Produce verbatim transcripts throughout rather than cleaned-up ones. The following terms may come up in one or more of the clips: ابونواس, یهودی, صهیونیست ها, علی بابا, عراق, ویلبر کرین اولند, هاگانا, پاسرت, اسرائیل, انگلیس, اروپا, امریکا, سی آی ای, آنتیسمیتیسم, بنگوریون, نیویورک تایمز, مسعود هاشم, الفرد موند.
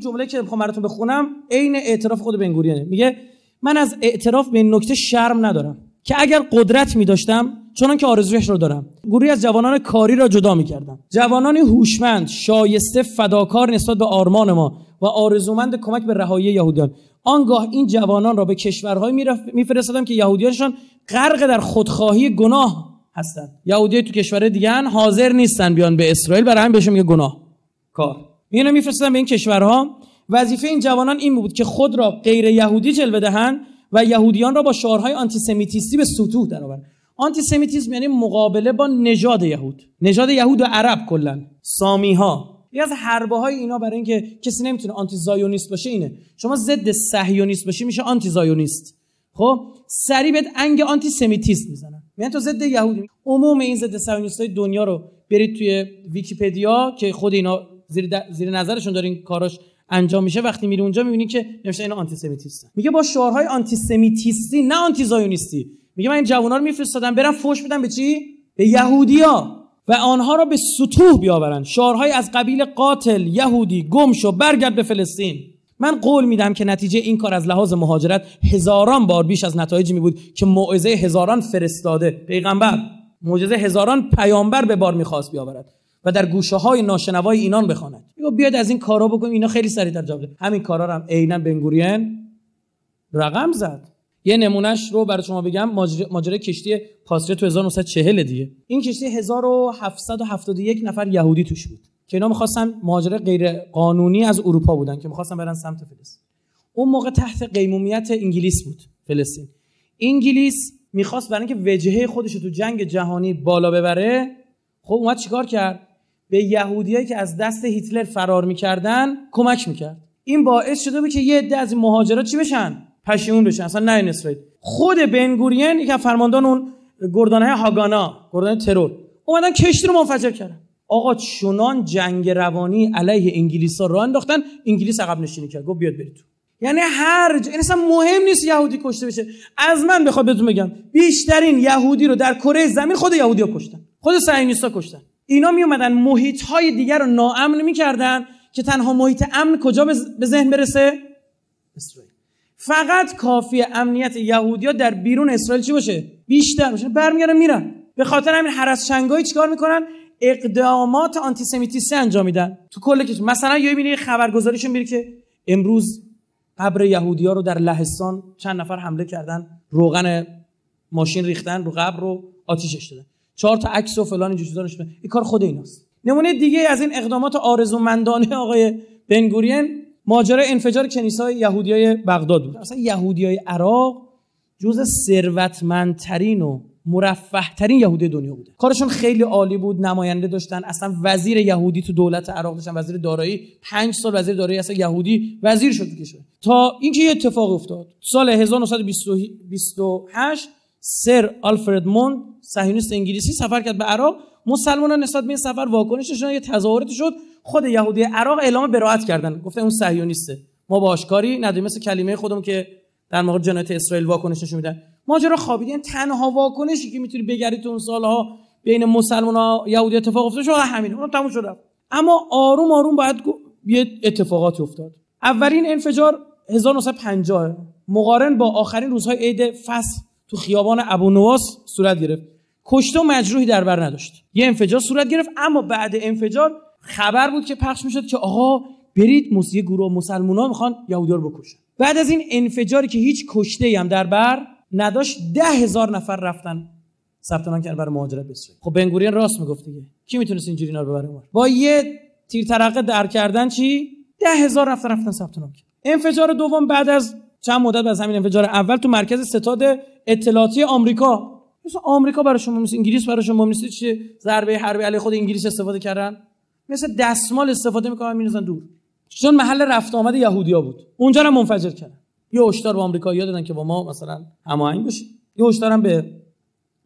این جمله که میخوام براتون بخونم عین اعتراف خود بنگوریونه. میگه من از اعتراف به این نکته شرم ندارم که اگر قدرت می‌داشتم چون که آرزویش رو دارم گروهی از جوانان کاری را جدا می‌کردم، جوانانی هوشمند، شایسته، فداکار نسبت به آرمان ما و آرزومند کمک به رهایی یهودیان. آنگاه این جوانان را به کشورهای می‌فرستادم که یهودیانشان غرق در خودخواهی گناه هستند. یهودیای تو کشورهای دیگه حاضر نیستن بیان به اسرائیل، برای همین بهشون میگه گناه کار. میونه می‌فرستادم به این کشورها. وظیفه این جوانان این بود که خود را غیر یهودی جلوه دهند و یهودیان را با شعارهای آنتیسمیتیستی به سطوح درآورد. آنتیسمیتیسم یعنی مقابله با نژاد یهود، نژاد یهود و عرب کلا، سامی‌ها. یکی از حربه‌های اینا برای اینکه کسی نمیتونه آنتی زایونیست باشه اینه. شما ضد صهیونیست باشی میشه آنتی زایونیست. خب سری بهت انگ آنتیسمیتیسم میزنن. یعنی تو ضد یهودی. عموم این ضد صهیونیست‌های دنیا رو برید توی ویکی‌پدیا که خود اینا زیر زیر نظرشون دارین کاراش انجام میشه، وقتی میری اونجا میبینی که نوشته اینا آنتیسمیتیستن. میگه با شعارهای آنتیسمیتیستی نه آنتی زایونیستی. میگه من این جوانا رو میفرستادم برن فوش بدن به چی؟ به یهودیا و آنها را به سطوح بیاورن. شعارهای از قبیل قاتل، یهودی، گم شو، برگرد به فلسطین. من قول میدم که نتیجه این کار از لحاظ مهاجرت هزاران بار بیش از نتایجی میبود که موعظه هزاران فرستاده پیغمبر، معجزه هزاران پیامبر به بار میخواست بیاورد و در گوشه‌های ناشنوای اینان بخواند. میگه بیاد از این کارا بکنیم، اینا خیلی سریعتر جواب بده. همین کارا رو هم عیناً بنگوریون رقم زد. یه نمونهش رو برای شما بگم، ماجرای کشتی پاسرت تو هزار و نهصد و چهل دیگه. این کشتی هزار و هفتصد و هفتاد و یک نفر یهودی توش بود که اینا می‌خواستن مهاجر غیر قانونی از اروپا بودن که می‌خواستن برن سمت فلسطین. اون موقع تحت قیمومیت انگلیس بود فلسطین. انگلیس می‌خواست برای اینکه وجهه خودش رو تو جنگ جهانی بالا ببره، خب اومد چیکار کرد؟ به یهودیایی که از دست هیتلر فرار می‌کردن کمک می‌کرد. این باعث شده بود که یه عده از مهاجرا چی بشن؟ پشیمون بشن، اصلا نه این اسرائیل. خود بنگوریون یک فرماندهان اون گردانه هاگانا، گردانه ترور، اومدن کشتی رو منفجر کردن. آقا چنان جنگ روانی علیه انگلیس‌ها راه انداختن، انگلیس عقب نشینی کرد، گفت بیاد برید تو. یعنی هر ج... این اصلا مهم نیست یهودی کشته بشه. از من بخواد بهتون بگم، بیشترین یهودی رو در کره زمین خود یهودی‌ها کشتن. خود صهیونیست‌ها کشتن. اینا می اومدن محیط‌های دیگر رو ناامن می‌کردن که تنها محیط امن کجا به ذهن برسه؟ اسرائیل. فقط کافی امنیت یهودی‌ها در بیرون اسرائیل چی باشه؟ بیشتر باشه، برمیگردن میرن. به خاطر همین هرس شنگایی چیکار میکنن؟ اقدامات آنتیسمیتیستی انجام میدن تو کل کشور. مثلا یه میبینی خبرگزاریشون میره که امروز قبر یهودی‌ها رو در لهستان چند نفر حمله کردن، روغن ماشین ریختن رو قبر رو آتیشش دادن، چهار تا عکس و فلان اینجور چیزا نشون. این کار خود ایناست. نمونه دیگه از این اقدامات آرزومندانه آقای بنگوریون ماجرای انفجار کنیسای یهودیای بغداد بود. اصلا یهودیای عراق جزء ثروتمندترین و مرفه‌ترین یهودی دنیا بوده. کارشون خیلی عالی بود، نماینده داشتن، اصلا وزیر یهودی تو دولت عراق داشتن، وزیر دارایی، پنج سال وزیر دارایی اصلا یهودی وزیر شد تو کشور. تا اینکه یه اتفاق افتاد. سال هزار و نهصد و بیست و هشت سر الفرد موند، صهیونیست انگلیسی، سفر کرد به عراق. مسلمان‌ها نسبت به این سفر واکنش نشون، یه تظاهراتی شد. خود یهودی عراق اعلام براءت کردن، گفتن اون صهیونیسته، ما باهاش کاری نداریم، مثل کلمه خودمون که در مورد جنایت اسرائیل واکنش نشون میدن. ماجرا خوابید. این تنها واکنشی که میتونی بگیری تو اون سالها بین مسلمان‌ها یهودی اتفاق افتاد شو همین، اونم تموم شد. اما آروم آروم باید یه اتفاقاتی افتاد. اولین انفجار هزار و نهصد و پنجاه مقارن با آخرین روزهای عید فصح تو خیابان ابونواس صورت گرفت. کشته و مجروحی در بر نداشت. یه انفجار صورت گرفت، اما بعد انفجار خبر بود که پخش میشد که آقا برید موسیقی گروه مسلمان‌ها میخوان یهودی‌ها رو بکشن. بعد از این انفجاری که هیچ کشته‌ای هم در بر نداشت، ده هزار نفر رفتن ثبت نام کردن برای مهاجرت به اسرائیل. خب بنگوریون راست میگفت دیگه. کی میتونست اینجوری اینا رو ببره اونور؟ با یه تیر ترقه در کردن چی؟ ده هزار نفر رفتن ثبت نام کردن. انفجار دوم بعد از چند مدت بعد از همین انفجار اول تو مرکز ستاد اطلاعاتی آمریکا. مثلا آمریکا برای شما مثل انگلیس برای شما مثل چه ضربه حربی علیه خود انگلیس استفاده کردن؟ مثل دستمال استفاده میکنن می‌ریزن دور. چون محل رفت آمد یهودیا بود. اونجا رو منفجر کردن. یه هشدار به آمریکایی‌ها دادن که با ما مثلا هماهنگ بشید. یه هشدار هم به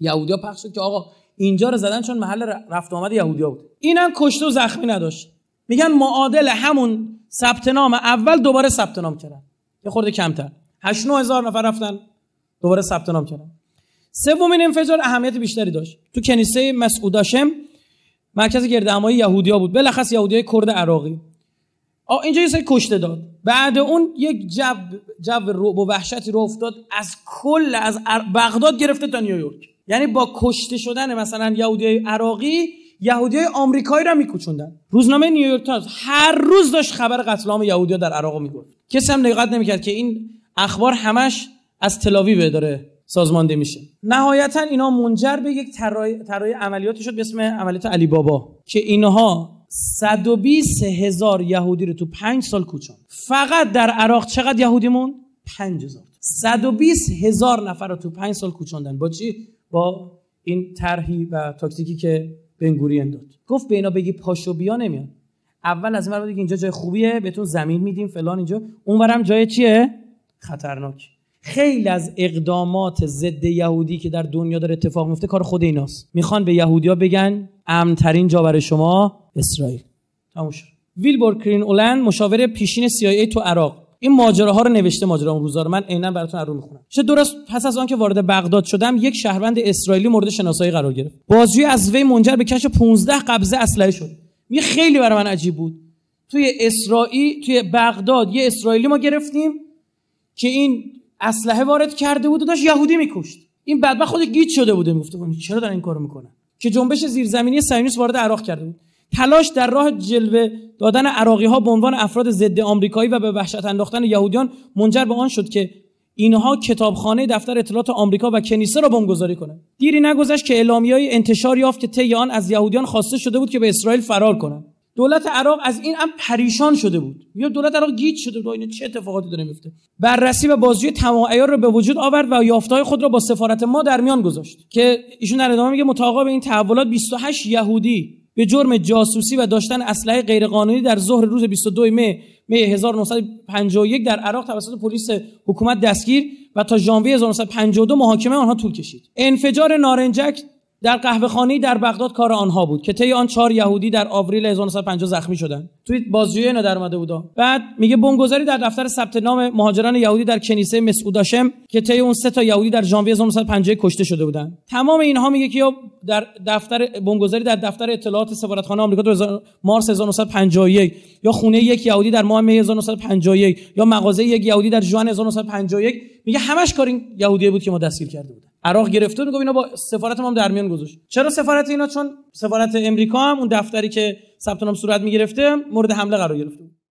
یهودیا پخش شد که آقا اینجا رو زدن چون محل رفت آمد یهودیا بود. اینم کشته و زخمی نداشت. میگن معادل همون ثبت نام اول دوباره ثبت نام کردن. یه خورده کمتر. هشت نه هزار نفر رفتن دوباره ثبت نام کردن. سومین انفجار اهمیت بیشتری داشت. تو کنیسه مسعود هاشم مرکز گردهمایی یهودی‌ها بود، بلخص یهودیای کرد عراقی. اینجا یه سری کشته داد، بعد اون یک جو جو رعب و وحشتی رو افتاد از کل از بغداد گرفته تا نیویورک. یعنی با کشته شدن مثلا یهودیای عراقی، یهودیای آمریکایی را میکوچوندن. روزنامه نیویورک تایمز هر روز داشت خبر قتل عام یهودیا در عراق میگفت. کسی هم دقت نمیکرد که این اخبار همش از تل‌آویو داره سازمانده میشه. نهایتا اینا منجر به یک طراحی طراحی عملیاتی شد به اسم عملیات علی بابا که اینها صد و بیست هزار یهودی رو تو پنج سال کوچاند. فقط در عراق چقدر یهودی موند؟ پنج هزار. صد و بیست هزار نفر رو تو پنج سال کوچاندن. با چی؟ با این طرحی و تاکتیکی که بنگوریون داد. گفت به اینا بگی پاشو بیا نمیان. اول از این ور بگی اینجا جای خوبیه، بهتون زمین میدیم فلان، اینجا اونورم جای چیه؟ خطرناک. خیلی از اقدامات ضد یهودی که در دنیا داره اتفاق میفته کار خود ایناست. میخوان به یهودیا بگن امن‌ترین جا برای شما اسرائیل. تموم شد. ویلبر کرین اولند مشاور پیشین سی آی ای تو عراق این ماجراها رو نوشته، ماجرا اون روزا رو من عیناً براتون رو میخونم. چه درست پس از آن که وارد بغداد شدم یک شهروند اسرائیلی مورد شناسایی قرار گرفت. بازجویی از وی منجر به کشف پانزده قبضه اسلحه شد. می خیلی برای من عجیب بود. توی اسرائیل، توی بغداد یه اسرائیلی ما گرفتیم که این اسلحه وارد کرده بود و داشت یهودی میکشت. این بدبخت خود گیج شده بود، میگفت چرا دارن این کارو میکنن؟ که جنبش زیرزمینی صهیونیست وارد عراق کرده بود. تلاش در راه جلوه دادن عراقی‌ها به عنوان افراد ضد آمریکایی و به وحشت انداختن یهودیان منجر به آن شد که اینها کتابخانه دفتر اطلاعات آمریکا و کنیسه را بمبگذاری کنند. دیری نگذشت که اعلامیه‌ای انتشار یافت که طی آن از یهودیان خواسته شده بود که به اسرائیل فرار کنند. دولت عراق از این امر پریشان شده بود. یا دولت عراق گیج شده بود اینا چه اتفاقاتی داره میفته. بررسی و بازجویی تمام عیار را به وجود آورد و یافته‌های خود را با سفارت ما در میان گذاشت که ایشون در ادامه میگه متعاقب این تحولات بیست و هشت یهودی به جرم جاسوسی و داشتن اسلحه غیرقانونی در ظهر روز بیست و دوم می هزار و نهصد و پنجاه و یک در عراق توسط پلیس حکومت دستگیر و تا ژانویه هزار و نهصد و پنجاه و دو محاکمه آنها طول کشید. انفجار نارنجک در قهوه‌خانه‌ای در بغداد کار آنها بود که طی آن چهار یهودی در آوریل هزار و نهصد و پنجاه زخمی شدند. توی بازجویی اینا در اومده بودا. بعد میگه بمبگذاری در دفتر ثبت نام مهاجران یهودی در کنیسه مسعود هاشم که طی اون سه تا یهودی در ژانویه هزار و نهصد و پنجاه کشته شده بودند. تمام اینها میگه که در دفتر بمبگذاری در دفتر اطلاعات سفارتخانه آمریکا در مارس هزار و نهصد و پنجاه و یک یا خونه یک یهودی در ماه می هزار و نهصد و پنجاه و یک یا مغازه یک یهودی در ژوئن هزار و نهصد و پنجاه و یک میگه همش کار این یهودی بود که ما دستگیر کرده بودیم. عراق گرفته میگه اینا با سفارت ما هم در میان گذاشت. چرا سفارت اینا؟ چون سفارت امریکا هم اون دفتری که ثبت نام صورت میگرفته مورد حمله قرار گرفته بود.